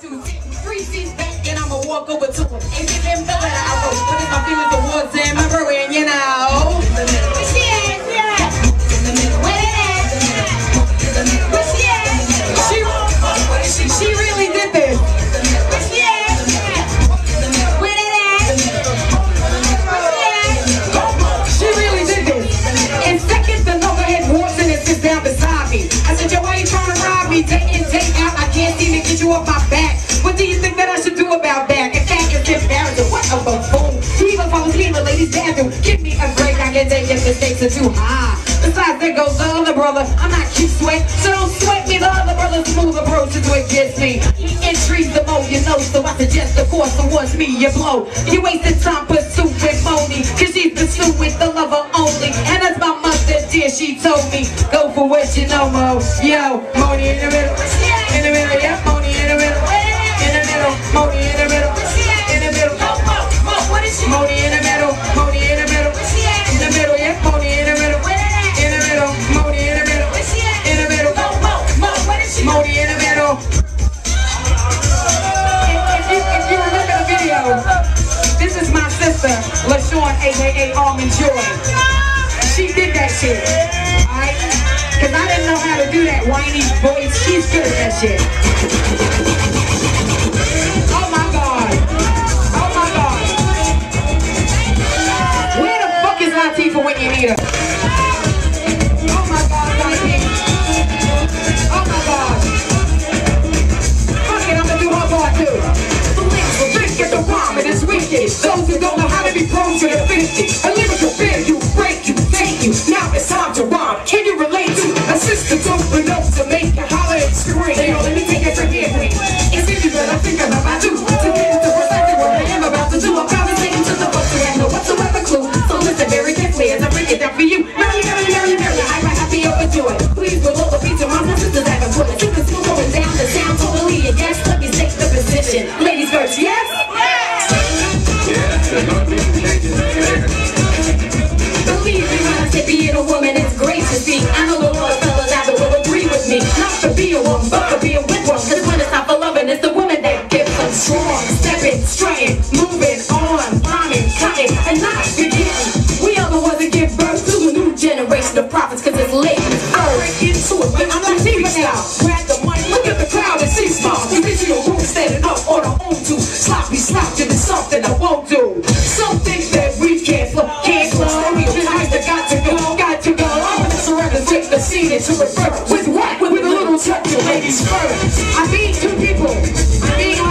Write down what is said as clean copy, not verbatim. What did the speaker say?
to. 3 seats back and I'ma walk over to him. And give him the letter I wrote. Put in my feelings towards him. I'm worrying, you know. She really did this. She really did this. In seconds, the lover had walked in and sits down beside me. I said, yo, why you trying to rob me? Day in, day out, I can't seem to get you off my back. What do you think that I should do about that? In fact, it's embarrassing. What a buffoon. He was always leaving ladies' bathroom. Give me a break. I can't take it. The stakes are too high. Besides, there goes the other brother. I'm not cute sweat, so don't sweat me. The other brother's smooth approach is what gets me. He intrigues the more you know, so I suggest the course towards me you blow. You wasted time pursuing Monie, cause she's pursuing the lover only. And that's my mother, dear, she told me, go for what you know, Mo. Yo, Monie in the middle. In the middle, yeah, Monie in the middle. In the middle, Monie in the middle. In the middle, Monie in the middle. Monie in the middle. In the middle, yeah, Monie in the middle. Monie in the middle, in the middle, Monie in the middle. If you remember the video, this is my sister, LaShawn, aka Almond Joy. She did that shit, alright? Cause I didn't know how to do that whiny voice. She's good at that shit. Oh my god. Oh my god. Where the fuck is Latifah when you need her? Those who don't know how to be prone to the affinity, a lyrical fear, you break, you thank you. Now it's time to rhyme. Can you relate to a sister dope enough to make you holler and scream? Hey, yo, let me take it from here. It's easy, but I think I'm about to. Today is the first I do what I am about to do. I'm probably taking to the bus, I have no whatsoever clue. So listen very carefully as I break it down for you. Merry, merry, merry, merry, I might not be overjoyed. Please below the feature, my sisters have important. Sisters still going down the town totally. And yes, let me take the position. Ladies first, yes? Believe me when I say being a woman is great to see. I know a lot of fellas out there will agree with me. Not to be a woman, but to be a with one. Cause when it's not for loving, it's the woman that gets them strong. Stepping, strutting, moving on, climbing, cutting, and not beginning. We are the ones that give birth to a new generation of prophets. Cause it's late, I break into it, but I'm not leaving now. Grab the money, look at the crowd and see small. The digital room standing up on our own two. Sloppy, slouching is something I won't do. Some things that we can't flip, can't close. We just got to go, got to go. I'm gonna surrender with the scene and to revert. With what? With a little touch of ladies first. I need two people. I need